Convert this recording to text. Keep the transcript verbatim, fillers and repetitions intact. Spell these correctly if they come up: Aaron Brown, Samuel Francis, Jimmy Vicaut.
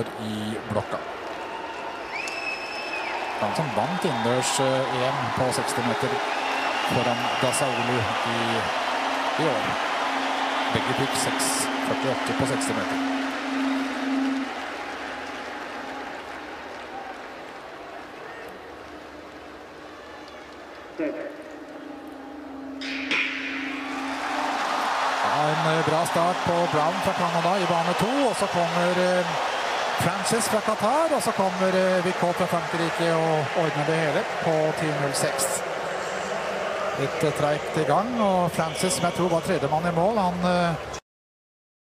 står i blokka. Han som vant innendørs E M på seksti meter foran Gasaulu i, i år. Begge bruk seks komma førtiåtte på seksti meter. En bra start på Brown fra Canada i bane to, og så kommer Francis fra Qatar, og så kommer Vicaut fra Frankrike og ordner det hele på ti null seks. Litt tregt i gang, og Francis, som jeg tror var tredjemann i mål, han